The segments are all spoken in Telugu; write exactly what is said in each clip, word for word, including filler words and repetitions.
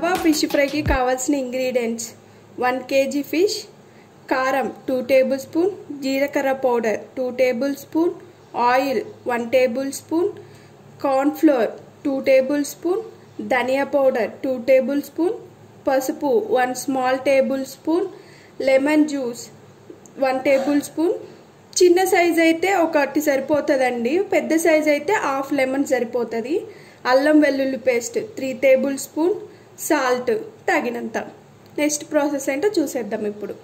డబ్బా ఫిష్ ఫ్రైకి కావాల్సిన ఇంగ్రీడియంట్స్ one kg ఫిష్, కారం two tablespoons, జీలకర్ర powder two tablespoons, oil one tablespoon, corn flour two tablespoons, ధనియా పౌడర్ two tablespoons, పసుపు one small tablespoon, lemon juice one tablespoon. చిన్న సైజ్ అయితే ఒకటి సరిపోతదండి, పెద్ద సైజ్ అయితే హాఫ్ లెమన్ సరిపోతది. అల్లం వెల్లుల్లి పేస్ట్ three tablespoons, సాల్ట్ తగినంత. నెక్స్ట్ ప్రాసెస్ ఏంటో చూసేద్దాం ఇప్పుడు.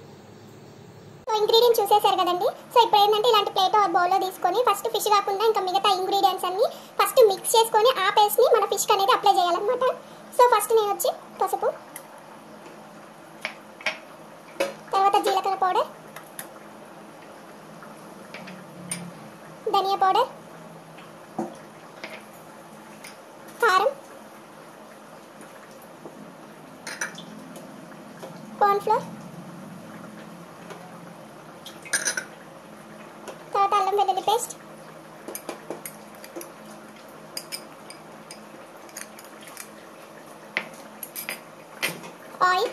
సో ఇంగ్రీడియెంట్స్ చూసేశారు కదండి. సో ఇప్పుడు ఏంటంటే ఇలాంటి ప్లేట్ ఆర్ బౌల్లో తీసుకొని ఫస్ట్ ఫిష్ కాకుండా ఇంకా మిగతా ఇంగ్రీడియంట్స్ అన్ని ఫస్ట్ మిక్స్ చేసుకొని ఆ పేస్ట్ ని మన ఫిష్ అనేది అప్లై చేయాలన్నమాట. సో ఫస్ట్ నేను వచ్చి పసుపు, తర్వాత జీలకర్ర పౌడర్, धनिया पाउडर, खारम, कॉर्नफ्लोर, थोड़ा अल्लम वेलुल्ली पेस्ट, ऑयल,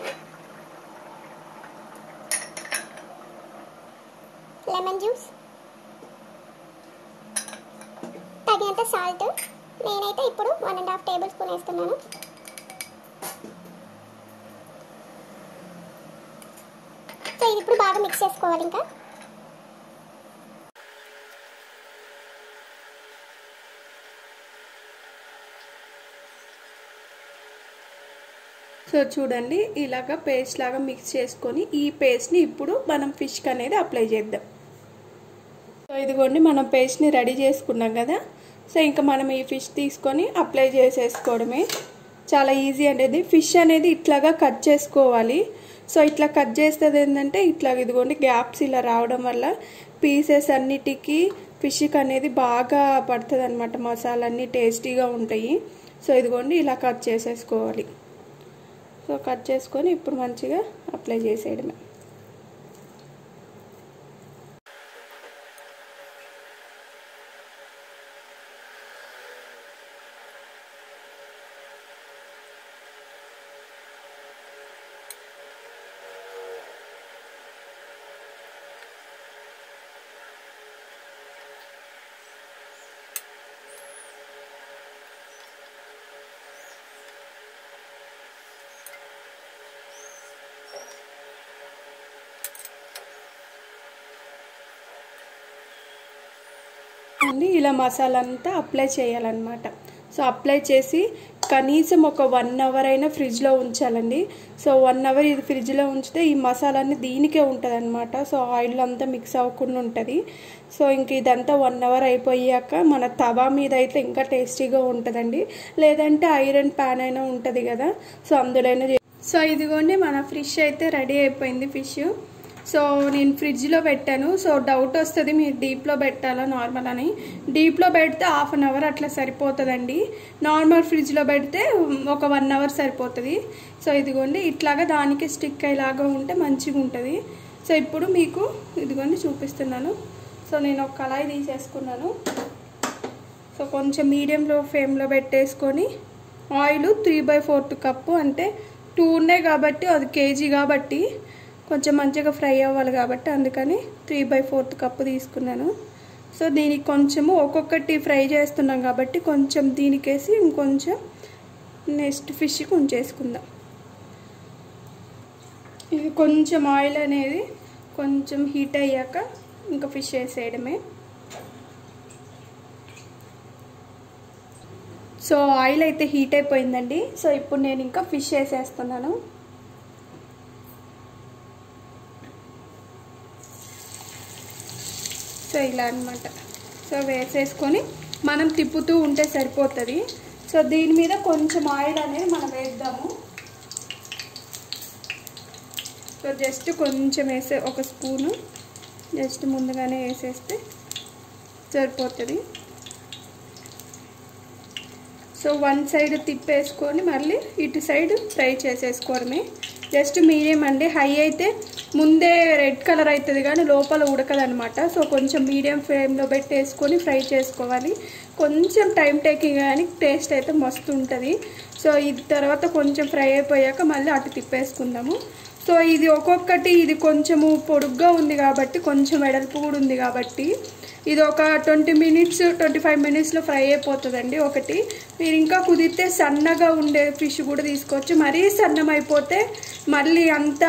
लेमन ज्यूस, తగినంత సాల్ట్. నేనైతే ఇప్పుడు one and half tablespoon వేస్తున్నాను. సో ఇది ఇప్పుడు బాగా మిక్స్ చేసుకోవాలి. ఇంకా సో చూడండి, ఇలాగా పేస్ట్ లాగా మిక్స్ చేసుకొని ఈ పేస్ట్ని ఇప్పుడు మనం ఫిష్కి అనేది అప్లై చేద్దాం. సో ఇదిగోండి మనం పేస్ట్ని రెడీ చేసుకున్నాం కదా. సో ఇంకా మనం ఈ ఫిష్ తీసుకొని అప్లై చేసేసుకోవడమే, చాలా ఈజీ అండి. ఫిష్ అనేది ఇట్లాగా కట్ చేసుకోవాలి. సో ఇట్లా కట్ చేస్తుంది ఏంటంటే ఇట్లా ఇదిగోండి గ్యాప్స్ ఇలా రావడం వల్ల పీసెస్ అన్నిటికీ ఫిష్కి అనేది బాగా పడుతుంది అనమాట, మసాలా అన్నీ టేస్టీగా ఉంటాయి. సో ఇదిగోండి ఇలా కట్ చేసేసుకోవాలి. సో కట్ చేసుకొని ఇప్పుడు మంచిగా అప్లై చేసేయడమే. ఇలా మసాలా అంతా అప్లై చేయాలన్నమాట. సో అప్లై చేసి కనీసం ఒక వన్ అవర్ అయినా ఫ్రిడ్జ్లో ఉంచాలండి. సో వన్ అవర్ ఇది ఫ్రిడ్జ్లో ఉంచితే ఈ మసాలా అన్నీ దీనికే ఉంటుంది అనమాట. సో ఆయిల్ అంతా మిక్స్ అవ్వకుండా ఉంటుంది. సో ఇంక ఇదంతా వన్ అవర్ అయిపోయాక మన తవా మీద అయితే ఇంకా టేస్టీగా ఉంటుందండి. లేదంటే ఐరన్ ప్యాన్ అయినా ఉంటుంది కదా, సో అందులోనే. సో ఇదిగోండి మన ఫిష్ అయితే రెడీ అయిపోయింది. ఫిష్ సో నేను ఫ్రిడ్జ్లో పెట్టాను. సో డౌట్ వస్తుంది మీరు డీప్లో పెట్టాలా నార్మల్ అని. డీప్లో పెడితే హాఫ్ అన్ అవర్ అట్లా సరిపోతుందండి. నార్మల్ ఫ్రిడ్జ్లో పెడితే ఒక వన్ అవర్ సరిపోతుంది. సో ఇదిగోండి ఇట్లాగా దానికి స్టిక్ అయ్యేలాగా ఉంటే మంచిగా ఉంటుంది. సో ఇప్పుడు మీకు ఇదిగోండి చూపిస్తున్నాను. సో నేను ఒక కళాయి తీసేసుకున్నాను. సో కొంచెం మీడియంలో ఫ్లేమ్లో పెట్టేసుకొని oil three by fourth cup, అంటే టూ ఉన్నాయి కాబట్టి అది కేజీ కాబట్టి కొంచెం మంచిగా ఫ్రై అవ్వాలి కాబట్టి అందుకని త్రీ బై ఫోర్త్ కప్పు తీసుకున్నాను. సో దీనికి కొంచెము ఒక్కొక్కటి ఫ్రై చేస్తున్నాం కాబట్టి కొంచెం దీనికేసి ఇంకొంచెం నెక్స్ట్ ఫిష్కి ఉంచేసుకుందాం. ఇది కొంచెం ఆయిల్ అనేది కొంచెం హీట్ అయ్యాక ఇంకా ఫిష్ వేసేయడమే. సో ఆయిల్ అయితే హీట్ అయిపోయిందండి. సో ఇప్పుడు నేను ఇంకా ఫిష్ వేసేస్తున్నాను. సో ఇలా అనమాట. సో వేసేసుకొని మనం తిప్పుతూ ఉంటే సరిపోతుంది. సో దీని మీద కొంచెం ఆయిల్ అనేది మనం వేద్దాము. సో జస్ట్ కొంచెం వేసే ఒక స్పూను జస్ట్ ముందుగానే వేసేస్తే సరిపోతుంది. సో వన్ సైడ్ తిప్పేసుకొని మళ్ళీ ఇటు సైడ్ ఫ్రై చేసేసుకోవడమే. జస్ట్ మీడియం అండి, హై అయితే ముందే రెడ్ కలర్ అవుతుంది కానీ లోపల ఉడకదనమాట. సో కొంచెం మీడియం ఫ్లేమ్లో పెట్టేసుకొని ఫ్రై చేసుకోవాలి. కొంచెం టైం టేకింగ్ కానీ టేస్ట్ అయితే మస్తు ఉంటది। సో ఇది తర్వాత కొంచెం ఫ్రై అయిపోయాక మళ్ళీ అటు తిప్పేసుకుందాము। సో ఇది ఒక్కొక్కటి ఇది కొంచెము పొడుగ్గా ఉంది కాబట్టి కొంచెం వెడల్పు కూడా ఉంది కాబట్టి ఇది ఒక ట్వంటీ మినిట్స్ ట్వంటీ ఫైవ్ మినిట్స్లో ఫ్రై అయిపోతుందండి ఒకటి। మీరు ఇంకా కుదిరితే సన్నగా ఉండే ఫిష్ కూడా తీసుకోవచ్చు, మరీ సన్నమైపోతే మళ్ళీ అంత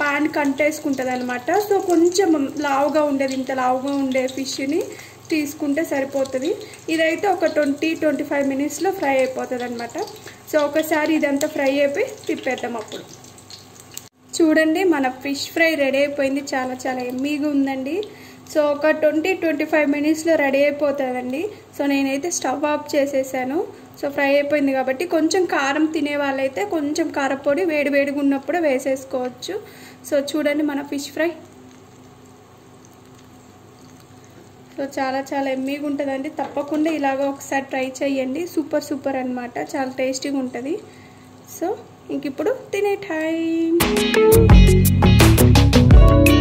ప్యాన్ కంటేసుకుంటుంది అనమాట। సో కొంచెం లావుగా ఉండేది ఇంత లావుగా ఉండే ఫిష్ని తీసుకుంటే సరిపోతుంది। ఇదైతే ఒక ట్వంటీ ట్వంటీ ఫైవ్ మినిట్స్లో ఫ్రై అయిపోతుంది అనమాట। సో ఒకసారి ఇదంతా ఫ్రై అయిపోయి తిప్పేద్దాం అప్పుడు। చూడండి మన ఫిష్ ఫ్రై రెడీ అయిపోయింది, చాలా చాలా ఎమ్మీగా ఉందండి। సో ఒక ట్వంటీ ట్వంటీ ఫైవ్ మినిట్స్లో రెడీ అయిపోతుందండి। సో నేనైతే స్టవ్ ఆఫ్ చేసేసాను। సో ఫ్రై అయిపోయింది కాబట్టి కొంచెం కారం తినే వాళ్ళైతే కొంచెం కారపొడి వేడి వేడిగా ఉన్నప్పుడు వేసేసుకోవచ్చు। సో చూడండి మన ఫిష్ ఫ్రై సో చాలా చాలా ఎమ్మీగా ఉంటుందండి। తప్పకుండా ఇలాగ ఒకసారి ట్రై చేయండి, సూపర్ సూపర్ అనమాట, చాలా టేస్టీగా ఉంటుంది। సో ఇంక ఇప్పుడు తినే టైం।